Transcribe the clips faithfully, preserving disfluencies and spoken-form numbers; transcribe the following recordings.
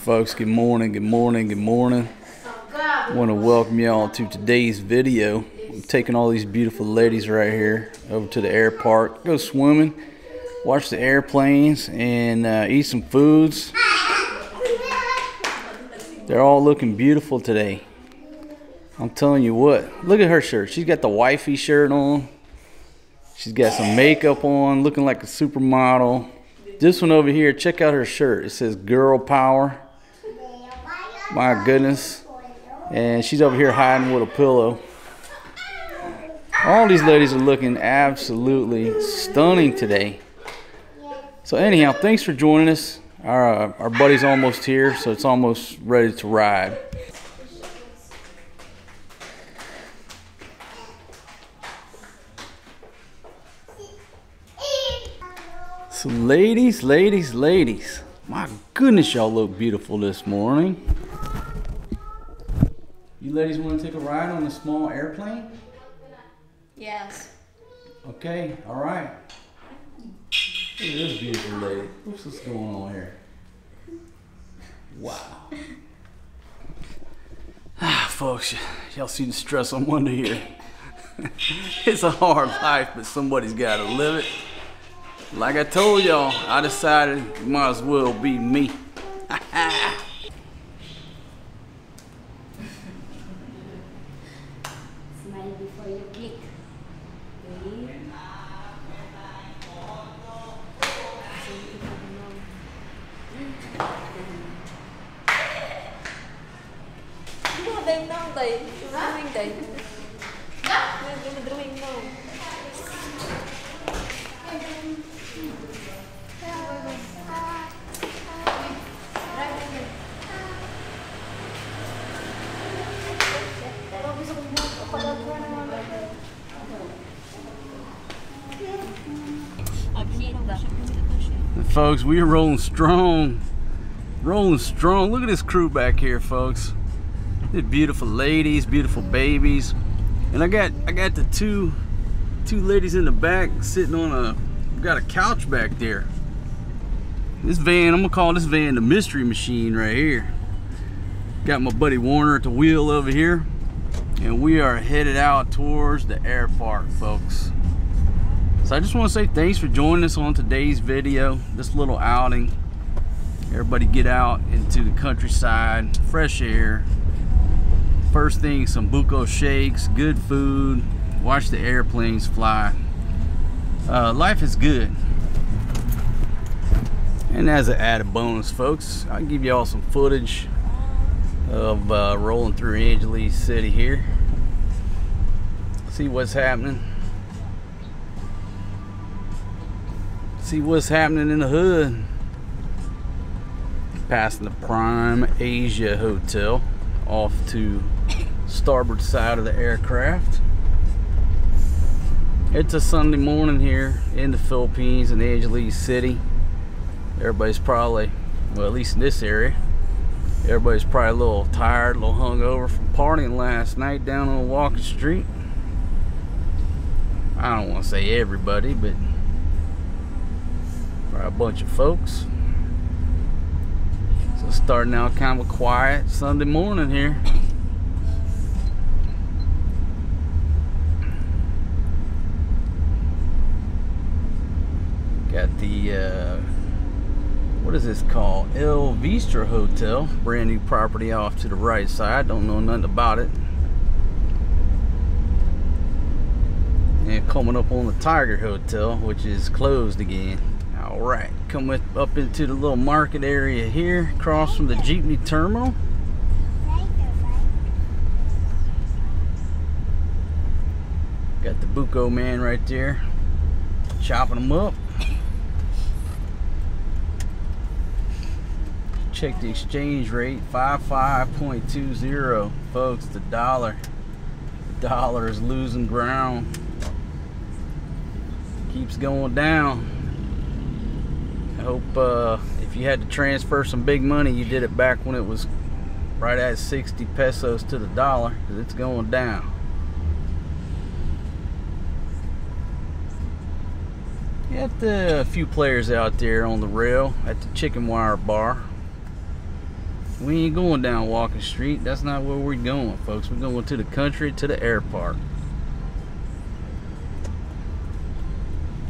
Folks, good morning, good morning, good morning. I want to welcome y'all to today's video. I'm taking all these beautiful ladies right here over to the airpark, go swimming, watch the airplanes, and uh, eat some foods. They're all looking beautiful today. I'm telling you what, look at her shirt. She's got the wifey shirt on. She's got some makeup on, looking like a supermodel. This one over here, check out her shirt. It says Girl Power. My goodness. And she's over here hiding with a pillow. All these ladies are looking absolutely stunning today. So anyhow, thanks for joining us. Our, uh, our buddy's almost here, so it's almost ready to ride. So ladies, ladies, ladies. My goodness, y'all look beautiful this morning. You ladies want to take a ride on a small airplane? Yes. Okay, all right. Look at this beautiful lady. What's this going on here? Wow. Ah, folks, y'all see the stress on Monday here. It's a hard life, but somebody's got to live it. Like I told y'all, I decided it might as well be me. Smile before you click. Okay. No, they know they doing they. They're doing no. Folks, we are rolling strong, rolling strong. Look at this crew back here, folks. They're beautiful ladies, beautiful babies, and I got I got the two two ladies in the back sitting on a got a couch back there. This van, I'm gonna call this van the mystery machine right here. Got my buddy Warner at the wheel over here, and we are headed out towards the airpark, folks. So I just want to say thanks for joining us on today's video, this little outing. Everybody get out into the countryside, fresh air. First thing, some buko shakes, good food, watch the airplanes fly. Uh, life is good. And as an added bonus, folks, I'll give y'all some footage of uh, rolling through Angeles City here. See what's happening. See what's happening in the hood. Passing the Prime Asia Hotel off to starboard side of the aircraft. It's a Sunday morning here in the Philippines in Angeles City. Everybody's probably, well, at least in this area, everybody's probably a little tired, a little hungover from partying last night down on Walking Street. I don't want to say everybody, but a bunch of folks. So starting out kind of a quiet Sunday morning here. Got the uh, what is this called? El Vistra Hotel, brand new property off to the right side. Don't know nothing about it. And coming up on the Tiger Hotel, which is closed again. All right, come with, up into the little market area here, across from the Jeepney Terminal. Got the buko man right there, chopping them up. Check the exchange rate, fifty-five point two zero. Folks, the dollar, the dollar is losing ground. Keeps going down. I hope uh, if you had to transfer some big money, you did it back when it was right at sixty pesos to the dollar, because it's going down. Got a few players out there on the rail at the Chicken Wire Bar. We ain't going down Walking Street. That's not where we're going, folks. We're going to the country, to the air park.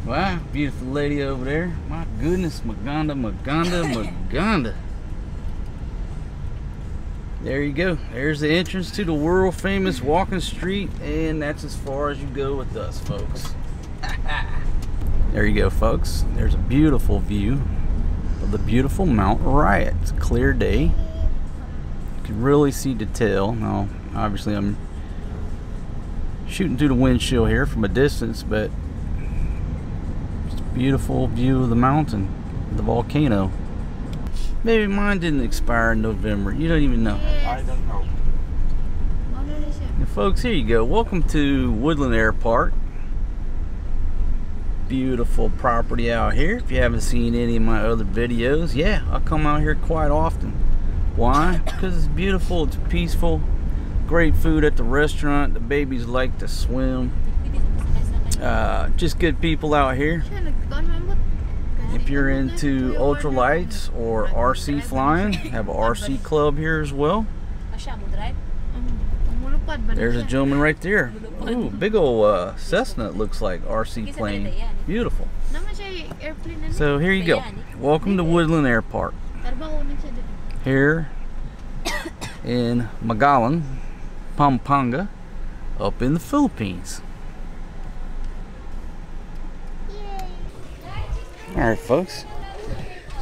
Wow, beautiful lady over there. My goodness, Maganda, Maganda, Maganda. There you go. There's the entrance to the world famous Walking Street, and that's as far as you go with us, folks. There you go, folks. There's a beautiful view of the beautiful Mount Riot. It's a clear day. You can really see detail. Now, obviously, I'm shooting through the windshield here from a distance, but it's a beautiful view of the mountain, the volcano. Maybe mine didn't expire in November. You don't even know. I don't know. And folks, here you go. Welcome to Woodland Airpark. Beautiful property out here. If you haven't seen any of my other videos, yeah, I come out here quite often. Why? Because it's beautiful. It's peaceful. Great food at the restaurant. The babies like to swim. Uh, just good people out here. If you're into ultralights or R C flying, have a R C club here as well. There's a gentleman right there. Ooh, big old uh, Cessna, looks like R C plane. Beautiful. So here you go. Welcome to Woodland Airpark. Here in Magalang, Pampanga, up in the Philippines. Alright, folks, so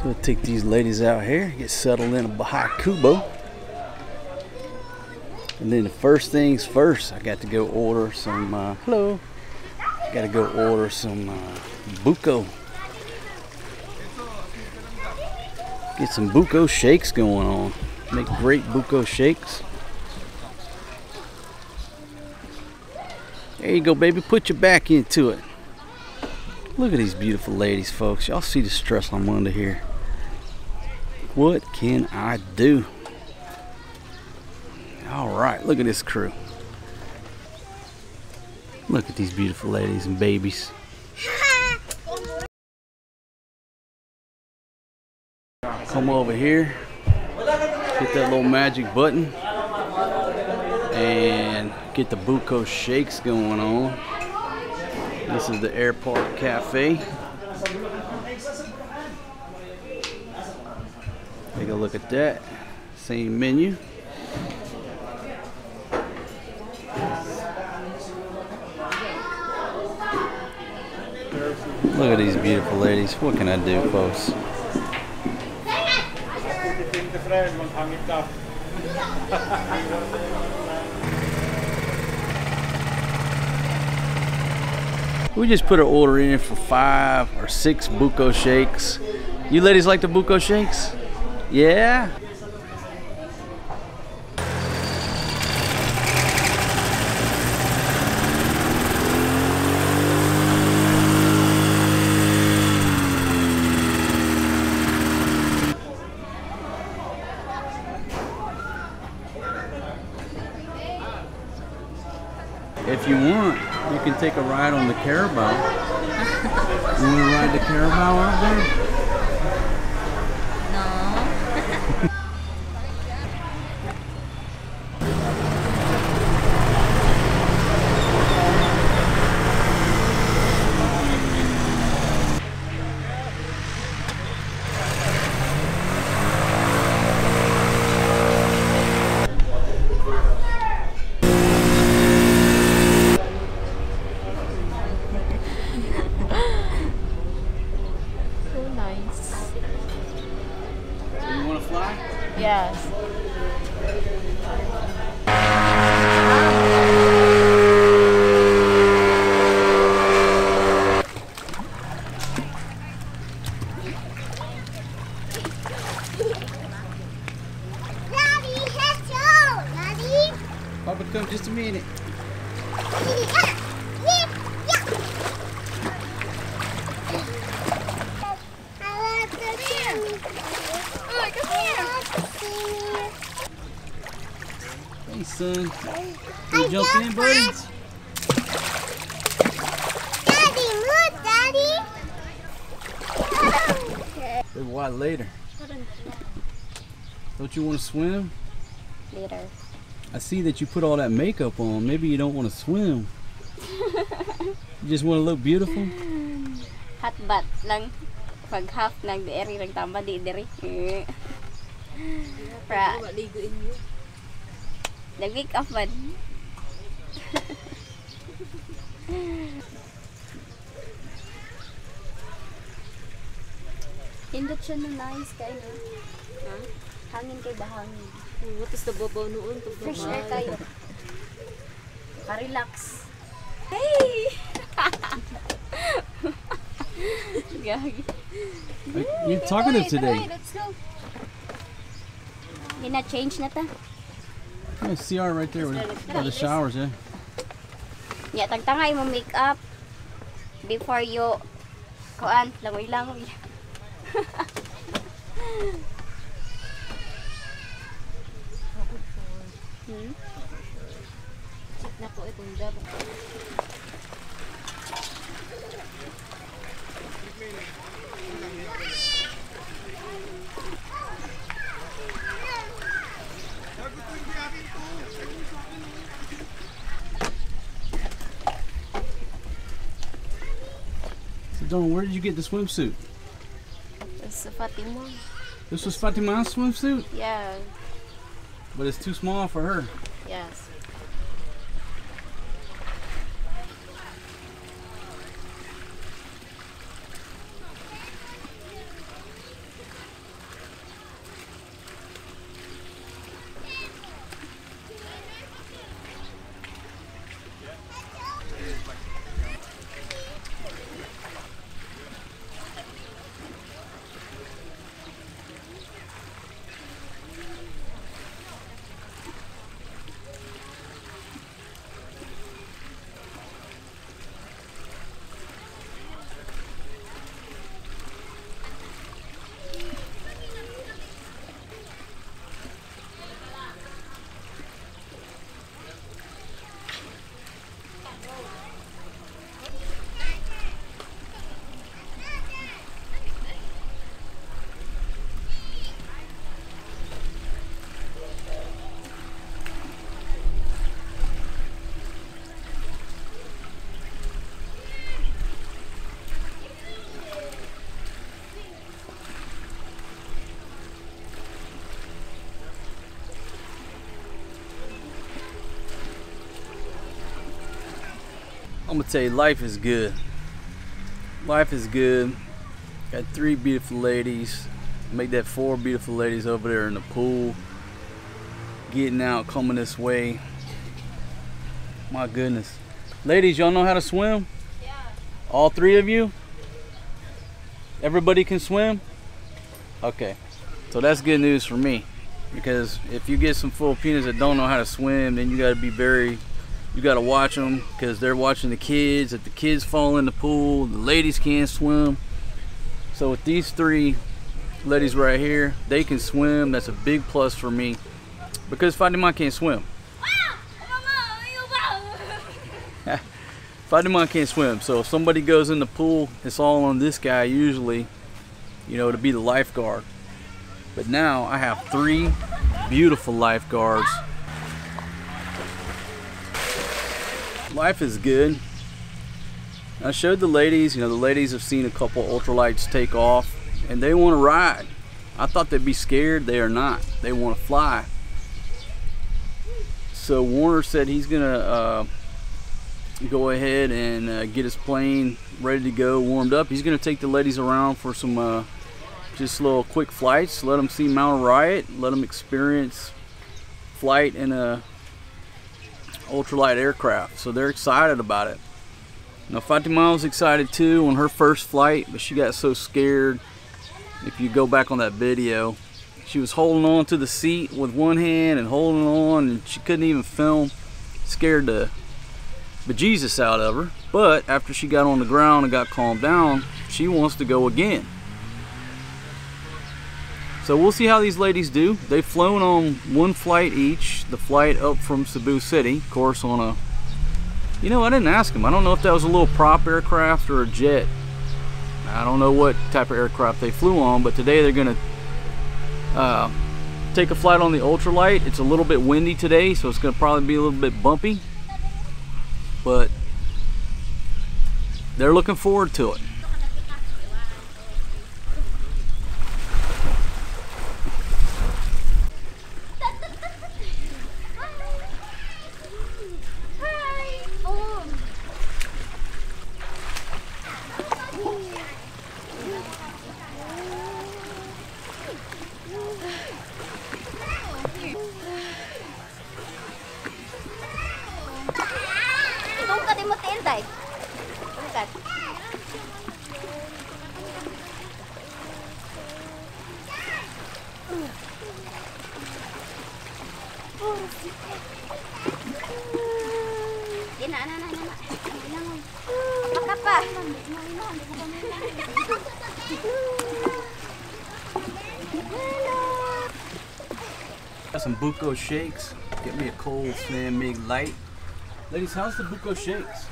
we'll take these ladies out here, get settled in a Baha Kubo. And then the first things first, I got to go order some, uh, hello, got to go order some uh, buko. Get some buko shakes going on. Make great buko shakes. There you go, baby, put your back into it. Look at these beautiful ladies, folks. Y'all see the stress I'm under here. What can I do? All right, look at this crew. Look at these beautiful ladies and babies. Come over here, hit that little magic button, and get the buko shakes going on. This is the Airpark Cafe. Take a look at that. Same menu. Look at these beautiful ladies. What can I do, folks? We just put an order in for five or six buko shakes. You ladies like the buko shakes? Yeah? If you want, you can take a ride on the Carabao. You want to ride the Carabao out there? Yes. Daddy, let's go, Daddy. Papa, come just a minute. Hey, son. You I jump in, buddy? Daddy, look, Daddy. Say why later. Don't you want to swim? Later. I see that you put all that makeup on. Maybe you don't want to swim. You just want to look beautiful? Hot bath lang. Pag half lang di eri lang tamba di diri. Pra. Nag-wake up man. Indot siya na nice kayo. Huh? Hangin kay bahangin. What is the babaw noon? Fresh air kayo. Pa-relax. Hey! You're talkative today. Let's go. You're not changed, Nata? Yeah, C R right there where the showers, eh? Yeah, tagtangay mo makeup before you kuan, langoy-langoy. Hmm? Check na po itong job. So Don, where did you get the swimsuit? It's a Fatima. This was Fatima's swimsuit? Yeah. But it's too small for her. Yes. I'm gonna tell you, life is good. Life is good. Got three beautiful ladies. Make that four beautiful ladies over there in the pool. Getting out, coming this way. My goodness. Ladies, y'all know how to swim? Yeah. All three of you? Everybody can swim? Okay. So that's good news for me. Because if you get some Filipinas that don't know how to swim, then you gotta be very You gotta watch them because they're watching the kids. If the kids fall in the pool, the ladies can't swim. So with these three ladies right here, they can swim. That's a big plus for me because Fatima can't swim. Fatima can't swim. So if somebody goes in the pool, it's all on this guy usually, you know, to be the lifeguard. But now I have three beautiful lifeguards. Life is good. I showed the ladies, you know, the ladies have seen a couple ultralights take off and they want to ride. I thought they'd be scared. They are not. They want to fly. So Warner said he's gonna uh, go ahead and uh, get his plane ready to go, warmed up. He's gonna take the ladies around for some uh, just little quick flights, let them see Mount Riot, let them experience flight in a ultralight aircraft. So they're excited about it. Now Fatima was excited too on her first flight, but she got so scared. If you go back on that video, she was holding on to the seat with one hand and holding on, and she couldn't even film. Scared the bejesus out of her. But after she got on the ground and got calmed down, she wants to go again. So we'll see how these ladies do. They've flown on one flight each, the flight up from Cebu City, of course on a, you know, I didn't ask them. I don't know if that was a little prop aircraft or a jet. I don't know what type of aircraft they flew on, but today they're gonna uh, take a flight on the ultralight. It's a little bit windy today, so it's going to probably be a little bit bumpy, but they're looking forward to it. Got some buko shakes. Get me a cold slam mig light. Ladies, how's the buko shakes?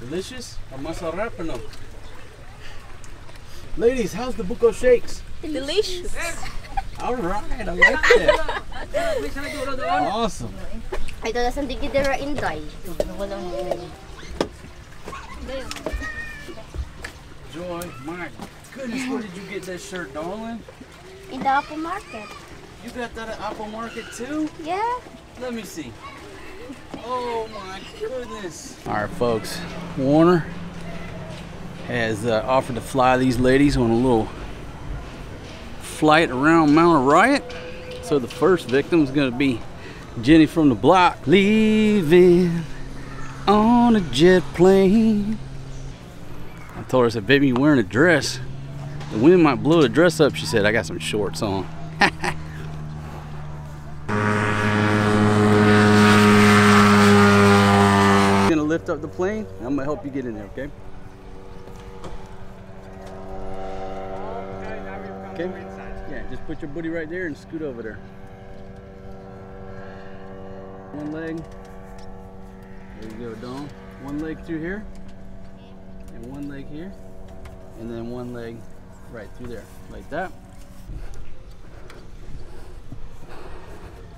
Delicious? Or masarap or no? Ladies, how's the buko shakes? Delicious. All right, I like that. Awesome. I don't have something to get right in die. Joy, my goodness, where did you get that shirt, darling? In the Apple Market. You got that at Apple Market too? Yeah. Let me see. Oh my goodness. All right, folks. Warner has uh, offered to fly these ladies on a little flight around Mount Riot. So the first victim is going to be Jenny from the block. Leaving on a jet plane. I told her, I said, baby, you're wearing a dress. The wind might blow the dress up. She said, I got some shorts on. I'm gonna lift up the plane. And I'm gonna help you get in there, okay? Okay, now we're coming okay. Inside. Yeah, just put your booty right there and scoot over there. One leg. There you go, Dawn. One leg through here. And one leg here. And then one leg right through there, like that.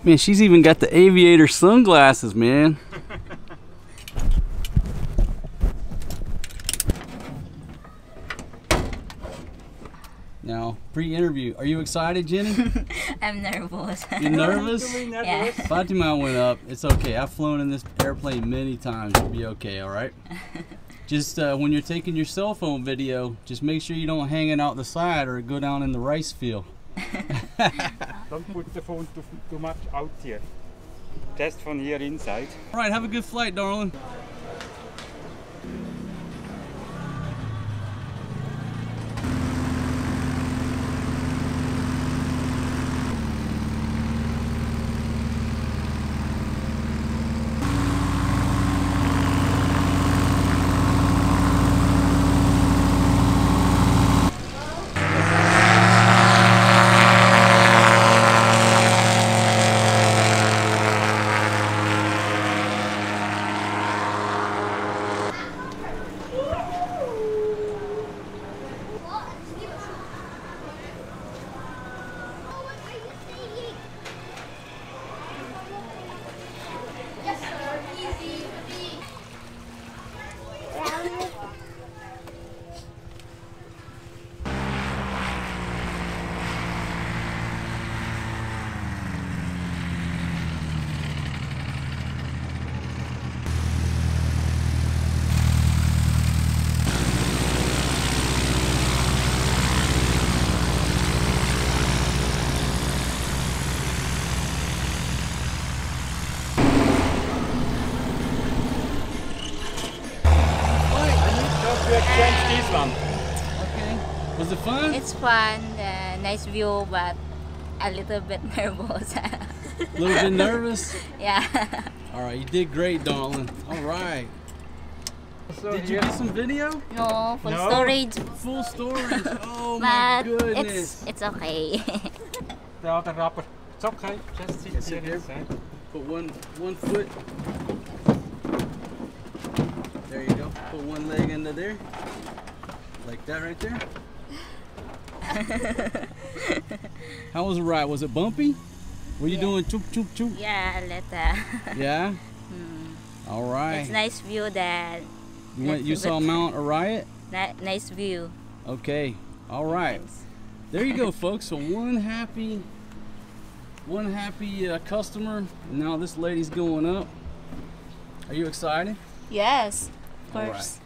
Man, she's even got the aviator sunglasses, man. Now, pre-interview, are you excited, Jenny? I'm nervous. You're nervous? nervous? Yeah. Fatima went up. It's okay. I've flown in this airplane many times. You'll be okay, all right? Just uh, when you're taking your cell phone video, just make sure you don't hang it out the side or go down in the rice field. Don't put the phone too, too much out here. Just from here inside. All right, have a good flight, darling. Was it fun? It's fun, uh, nice view, but a little bit nervous. A little bit nervous? Yeah. Alright, you did great, darling. Alright. So did you get some video? No, full no. storage. Full storage? Oh my but goodness. It's, it's okay. The other wrapper. It's okay. Just sit, sit here. Inside. Put one, one foot. There you go. Put one leg under there. Like that right there. How was the ride? Was it bumpy? Were you yeah. doing choop choop choop? Yeah, a little. Yeah? Mm. All right. It's nice view that... You, went, you saw Mount Riot? Nice view. Okay. All right. Thanks. There you go, folks. So one happy... One happy uh, customer. Now this lady's going up. Are you excited? Yes, of course. All right.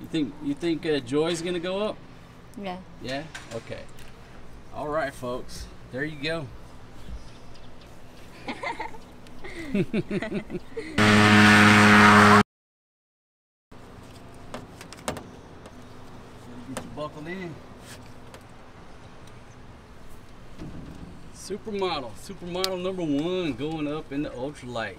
You think you think uh, Joy's gonna go up? Yeah. Yeah. Okay. All right, folks. There you go. Get you buckled in. Supermodel, supermodel number one going up in the ultralight.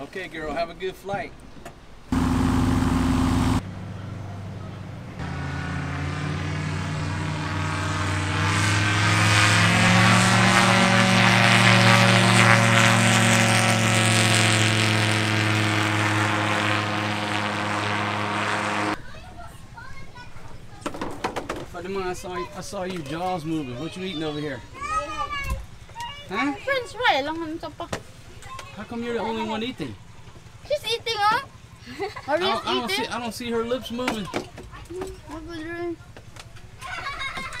Okay, girl, have a good flight. I saw, I saw your jaws moving. What you eating over here? Huh? French fry. How come you're the only one eating? She's eating, huh? Are you I, don't, eating? I, don't see, I don't see her lips moving.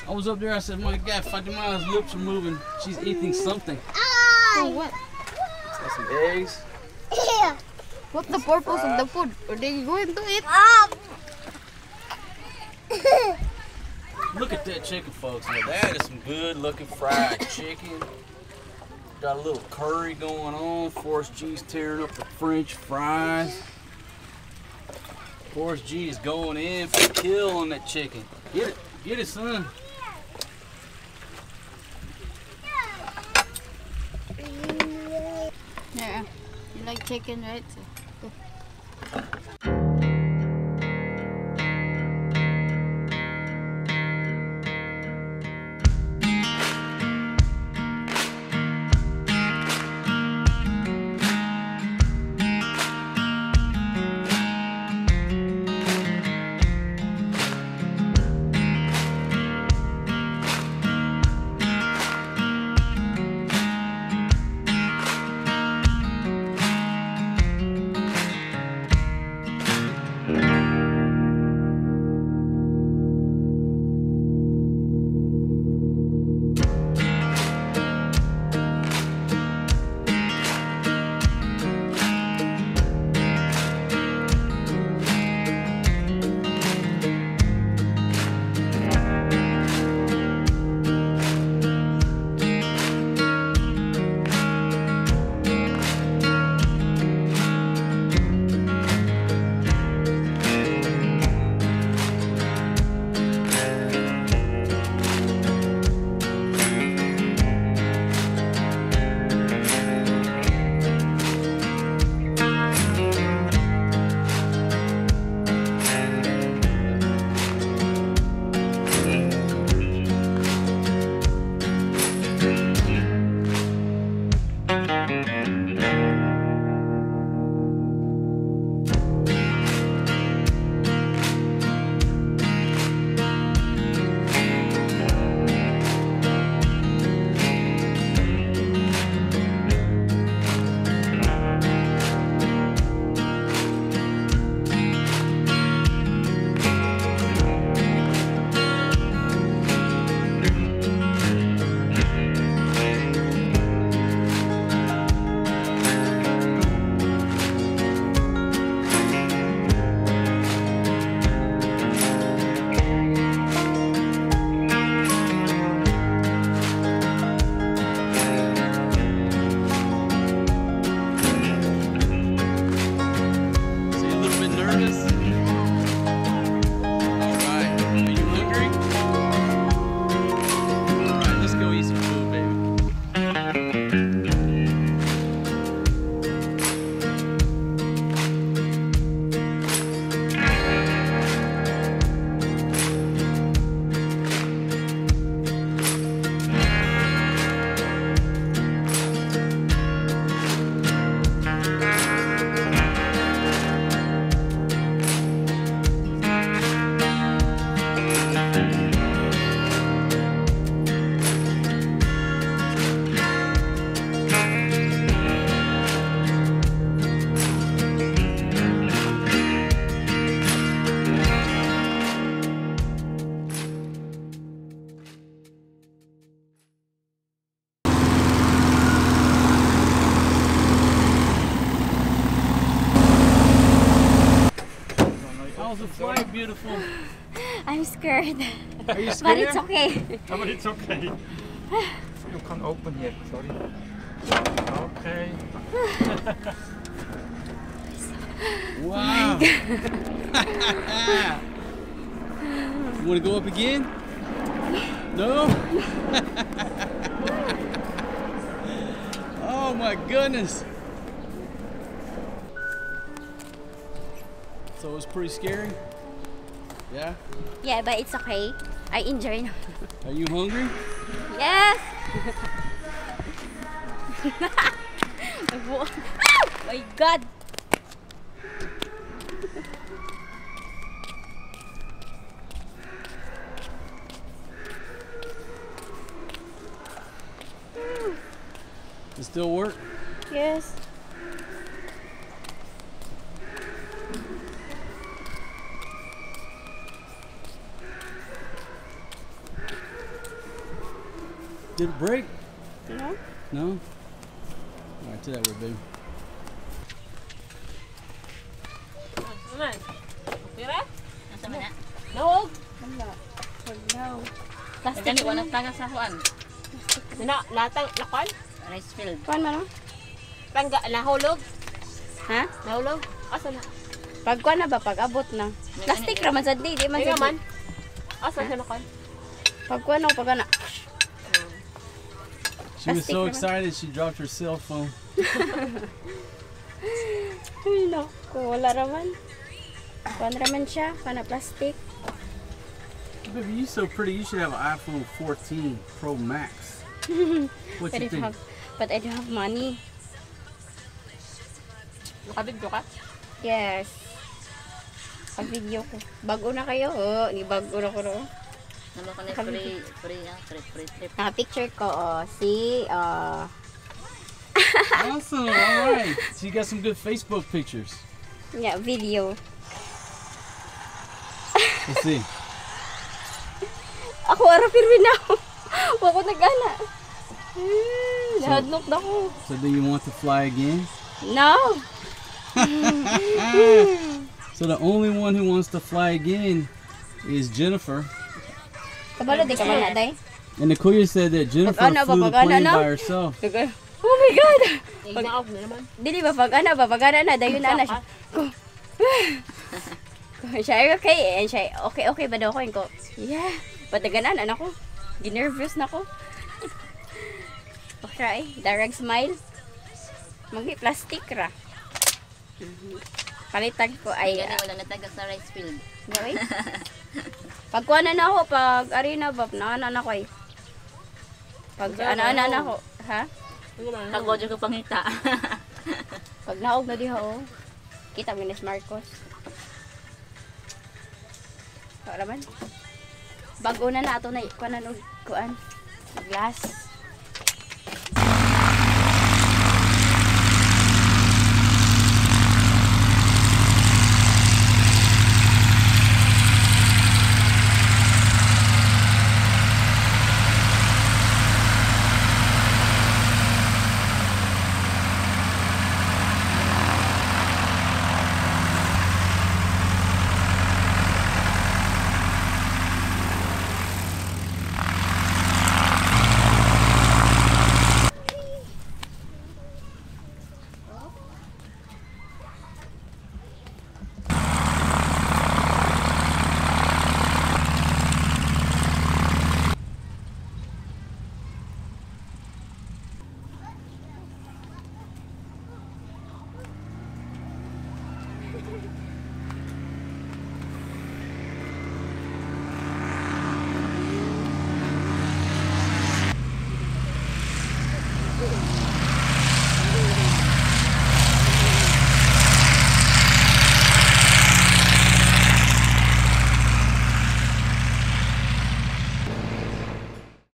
I was up there. I said, my God, Fatima's lips are moving. She's eating something. Oh, what? It's got some eggs. Yeah. What's the purpose of the food? Are they going to eat? Oh. Look at that chicken, folks. Now that is some good looking fried chicken. Got a little curry going on. Forrest G's tearing up the French fries. Forrest G is going in for the kill on that chicken. Get it, get it, son. Yeah, you like chicken, right? beautiful. I'm scared. Are you scared? But it's okay. Oh, but it's okay. You can't open yet, sorry. Okay. Wow. You want to go up again? No? Oh my goodness. So it was pretty scary? Yeah? Yeah, but it's okay. I enjoy it. Are you hungry? Yes! Oh my god! Does it still work? Yes. Did it break? No. No? All right, to that way, baby. No. No. Plastic one. No, latang lakon? Rice field. Kuan man. Tangga nahulog. Ha? Nahulog? Asa na? Pagkuan na ba pag-abot na? Plastic ra man sad di, di man sad. Man. Asa na kon? Pagkuan na pagana. She was so excited she dropped her cell phone. No, wala raman. Pan raman siya, pan plastic. Baby, you're so pretty. You should have an iPhone fourteen Pro Max. What do you think? Have, but I don't have money. Nakabig ko ka? Yes. Nakabigyo ko. Bago na kayo, oh. Bago na ko na. Naman ko na free, free, free, free, free. Nakapicture ko, oh. See, oh. Awesome, alright. So you got some good Facebook pictures. Yeah, video. Let's see. Ako arapirwin na ako. Wako nagana. Nahadlok na ako. So do you want to fly again? No. So the only one who wants to fly again is Jennifer. Kabalo di ka maladay. And the courier said that Jennifer pag flew ba, the plane na? By herself. Oh my god! Dili ba pag-ana ba? Pag-ana na, dayon na na siya. Siya okay and siya okay, okay ba daw ko? Ko yeah, pataganan na ako. Ginervous na ako. Okay, darag smile. Magi plastic ra. Palitag ko ay... Kaya wala nataga sa rice field. Okay? Pagkuha na na ako, pag arena bab, naanan ako ay. Pag anaanan ako, ha? Tagwodyo ko pangita. Pag naog na diha o. Kita minis Marcos. Bago na na ito na ikuan na nung ikuan. Glass.